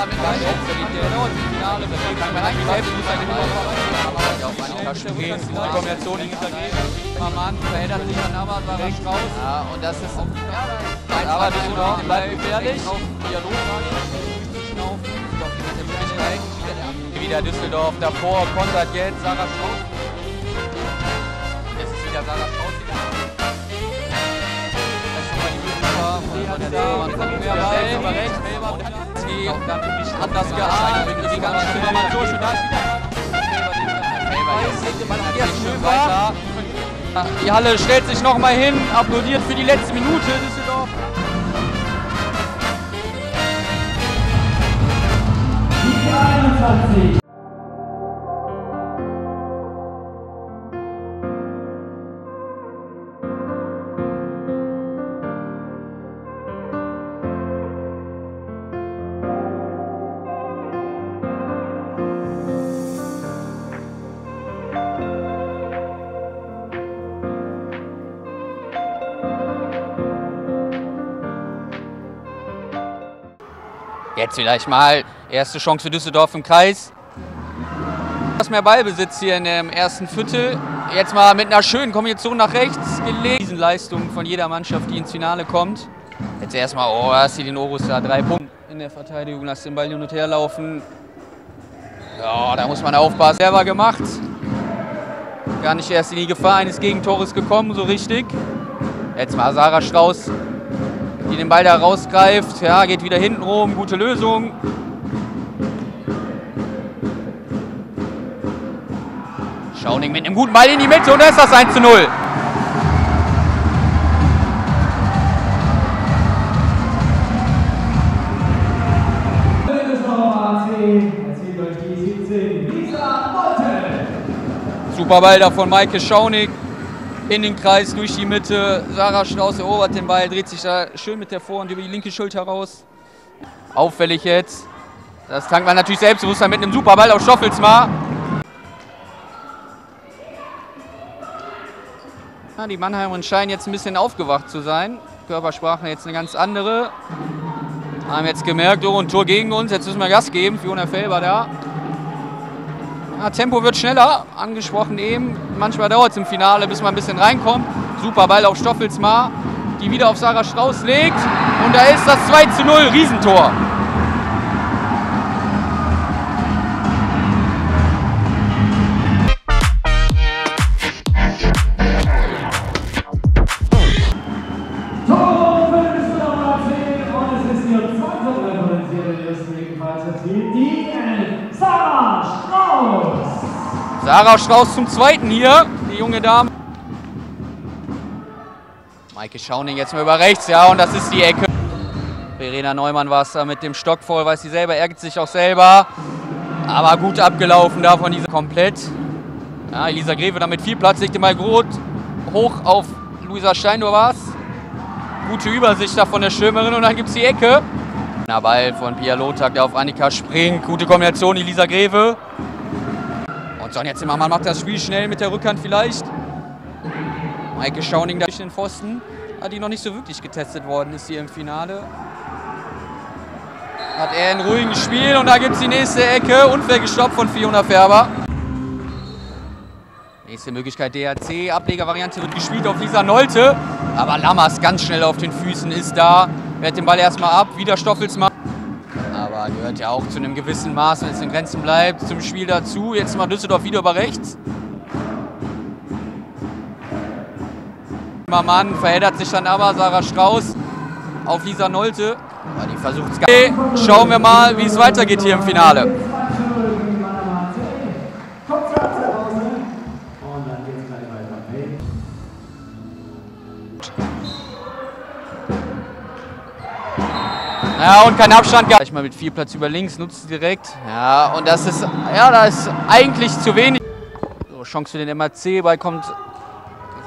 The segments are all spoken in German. damit Finale, das kann man eigentlich selbst nicht vergleichen. Die Kombination hinter Mann verändert sich dann aber, war recht raus. Ja, und das ist aber Düsseldorf bleibt gefährlich. Wieder Düsseldorf davor, kontert jetzt Sarah Strauß. Das ist wieder Sarah Strauß. Hat das gehalten, wenn die ganze Zimmermann so schön da. Die Halle stellt sich nochmal hin, applaudiert für die letzte Minute Düsseldorf. Die 21. Jetzt vielleicht mal erste Chance für Düsseldorf im Kreis. Etwas mehr Ballbesitz hier in dem ersten Viertel. Jetzt mal mit einer schönen Kombination nach rechts gelegt. Riesenleistung von jeder Mannschaft, die ins Finale kommt. Jetzt erstmal, oh, Silinorus da, 3 Punkte. In der Verteidigung lässt den Ball hin und her laufen. Ja, da muss man aufpassen. Selber gemacht. Gar nicht erst in die Gefahr eines Gegentores gekommen, so richtig. Jetzt mal Sarah Strauß, die den Ball da rausgreift, ja, geht wieder hinten rum, gute Lösung. Schauning mit einem guten Ball in die Mitte und da ist das 1:0. Super Ball da von Maike Schauning. In den Kreis, durch die Mitte, Sarah Strauß erobert den Ball, dreht sich da schön mit der Vorhand über die linke Schulter raus. Auffällig jetzt. Das tankt man natürlich Selbstbewusstsein mit einem super Ball auf Stoffelsmann. Ja, die Mannheimerinnen scheinen jetzt ein bisschen aufgewacht zu sein. Körpersprache jetzt eine ganz andere. Haben jetzt gemerkt, oh, ein Tor gegen uns, jetzt müssen wir Gas geben. Fiona Felber da. Ja, Tempo wird schneller, angesprochen eben. Manchmal dauert es im Finale, bis man ein bisschen reinkommt. Super Ball auf Stoffelsmar, die wieder auf Sarah Strauß legt. Und da ist das 2:0, Riesentor. Tor für Düsseldorfer AC. Und es ist hier zweite Referenziere der ersten Gegenpartie, die Sarah Strauß. Sarah Strauß zum zweiten hier, die junge Dame. Maike Schauning jetzt mal über rechts, ja, und das ist die Ecke. Verena Neumann war es da mit dem Stock voll, weiß sie selber, ärgert sich auch selber. Aber gut abgelaufen davon, diese komplett. Ja, Elisa Gräve damit viel Platz, legt den Ball gut hoch auf Luisa Scheindor war es. Gute Übersicht da von der Stürmerin und dann gibt es die Ecke. Der Ball von Pia Lotak, der auf Annika springt. Gute Kombination, Elisa Gräve. Sonja Zimmermann macht das Spiel schnell mit der Rückhand vielleicht. Maike Schauning da durch den Pfosten, die noch nicht so wirklich getestet worden ist hier im Finale. Hat er ein ruhiges Spiel und da gibt es die nächste Ecke. Unfair gestoppt von Fiona Felber. Nächste Möglichkeit DRC, Ablegervariante wird gespielt auf Lisa Nolte. Aber Lammers ganz schnell auf den Füßen ist da. Wehrt den Ball erstmal ab, wieder Stoffelsmann. Gehört ja auch zu einem gewissen Maß, wenn es in Grenzen bleibt, zum Spiel dazu. Jetzt mal Düsseldorf wieder über rechts. Mann verheddert sich dann aber Sarah Strauß auf Lisa Nolte. Aber die versucht es gar nicht. Schauen wir mal, wie es weitergeht hier im Finale. Ja, und kein Abstand gehabt. Gleich mal mit viel Platz über links, nutzt direkt. Ja, und das ist, ja, da ist eigentlich zu wenig. So, Chance für den MRC, Ball kommt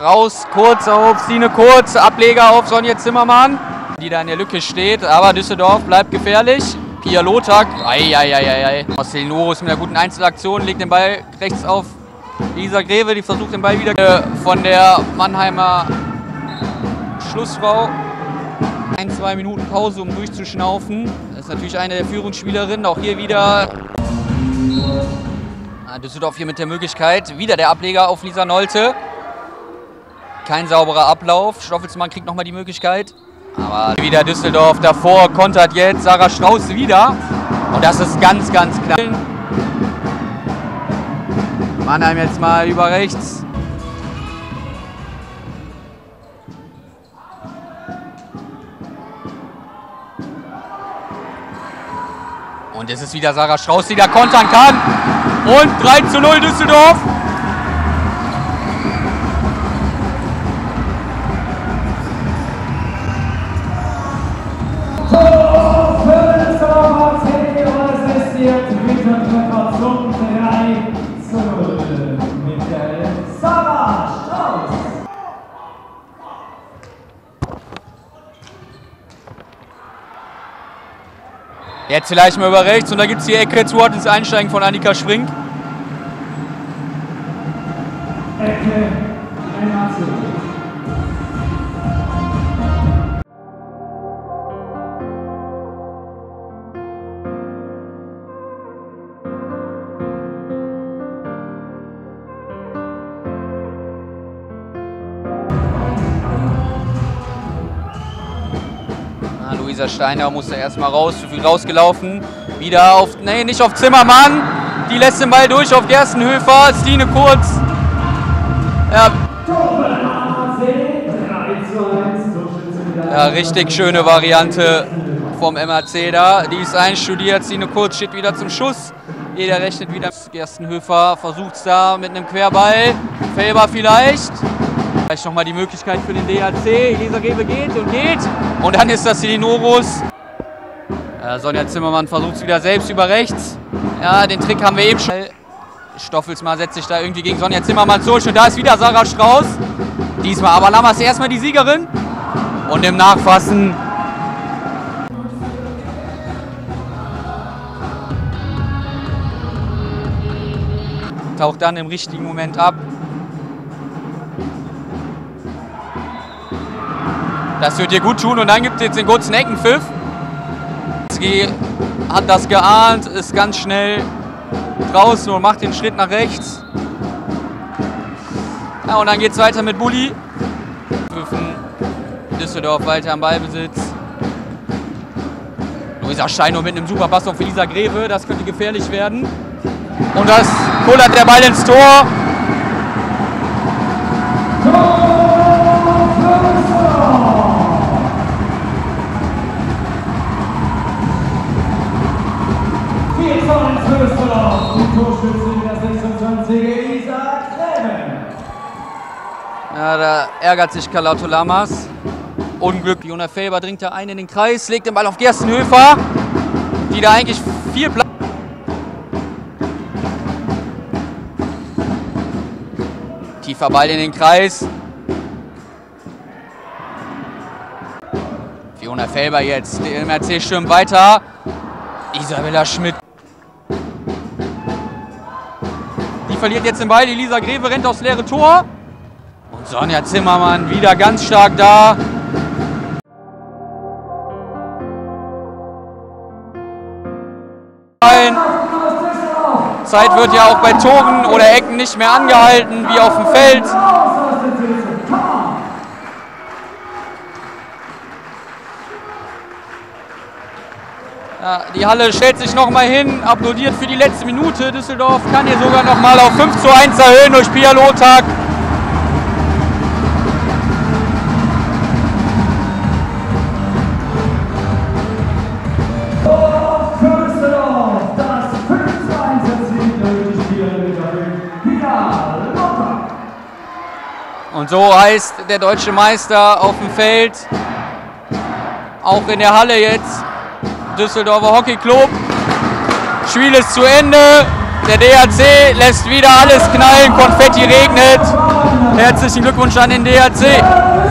raus, kurz auf Stine Kurz, Ableger auf Sonja Zimmermann, die da in der Lücke steht, aber Düsseldorf bleibt gefährlich. Pia Lotak, eieieiei. Marcel Norus mit einer guten Einzelaktion, legt den Ball rechts auf Lisa Gräve, die versucht den Ball wieder von der Mannheimer Schlussfrau. 1-2 Minuten Pause, um durchzuschnaufen. Es natürlich eine der Führungsspielerinnen. Auch hier wieder Düsseldorf hier mit der Möglichkeit. Wieder der Ableger auf Lisa Nolte. Kein sauberer Ablauf. Stoffelsmann kriegt nochmal die Möglichkeit. Aber wieder Düsseldorf davor, kontert jetzt Sarah Strauß wieder. Und das ist ganz, ganz knapp. Mannheim jetzt mal über rechts. Und es ist wieder Sarah Strauß, die da kontern kann. Und 3:0 Düsseldorf. Jetzt vielleicht mal über rechts und da gibt es die Ecke zu hart ins Einsteigen von Annika Spring. Luisa Scheindor musste erstmal raus, zu viel rausgelaufen. Wieder auf, nee, nicht auf Zimmermann. Die lässt den Ball durch auf Gerstenhöfer, Stine Kurz. Ja. Ja, richtig schöne Variante vom MRC da. Die ist einstudiert, Stine Kurz steht wieder zum Schuss. Jeder rechnet wieder. Gerstenhöfer versucht es da mit einem Querball. Felber vielleicht. Vielleicht nochmal die Möglichkeit für den DAC. Elisa Gräve geht und geht. Und dann ist das hier die Norus. Sonja Zimmermann versucht es wieder selbst über rechts. Ja, den Trick haben wir eben schon. Stoffelsmann setzt sich da irgendwie gegen Sonja Zimmermann durch. Und da ist wieder Sarah Strauß. Diesmal aber Lammers erstmal die Siegerin. Und im Nachfassen. Taucht dann im richtigen Moment ab. Das wird dir gut tun und dann gibt es jetzt den kurzen Eckenpfiff. Sie hat das geahnt, ist ganz schnell draußen und macht den Schritt nach rechts. Ja, und dann geht es weiter mit Bulli. Pfiffen. Düsseldorf weiter am Ballbesitz. Luisa Scheindor mit einem super Pass auf Elisa Gräve, das könnte gefährlich werden. Und das kullert der Ball ins Tor. Ja, da ärgert sich Carlotto Lammers. Unglück. Fiona Felber dringt da ein in den Kreis, legt den Ball auf Gerstenhöfer, die da eigentlich viel Platz. Tiefer Ball in den Kreis. Fiona Felber jetzt. Der MRC stürmt weiter. Isabella Schmidt. Verliert jetzt den Ball, Elisa Gräve rennt aufs leere Tor. Und Sonja Zimmermann wieder ganz stark da. Zeit wird ja auch bei Toren oder Ecken nicht mehr angehalten, wie auf dem Feld. Ja, die Halle stellt sich nochmal hin, applaudiert für die letzte Minute. Düsseldorf kann hier sogar nochmal auf 5:1 erhöhen durch Pia Lotak. Und so heißt der deutsche Meister auf dem Feld, auch in der Halle jetzt. Düsseldorfer Hockey Club. Spiel ist zu Ende. Der DHC lässt wieder alles knallen. Konfetti regnet. Herzlichen Glückwunsch an den DHC.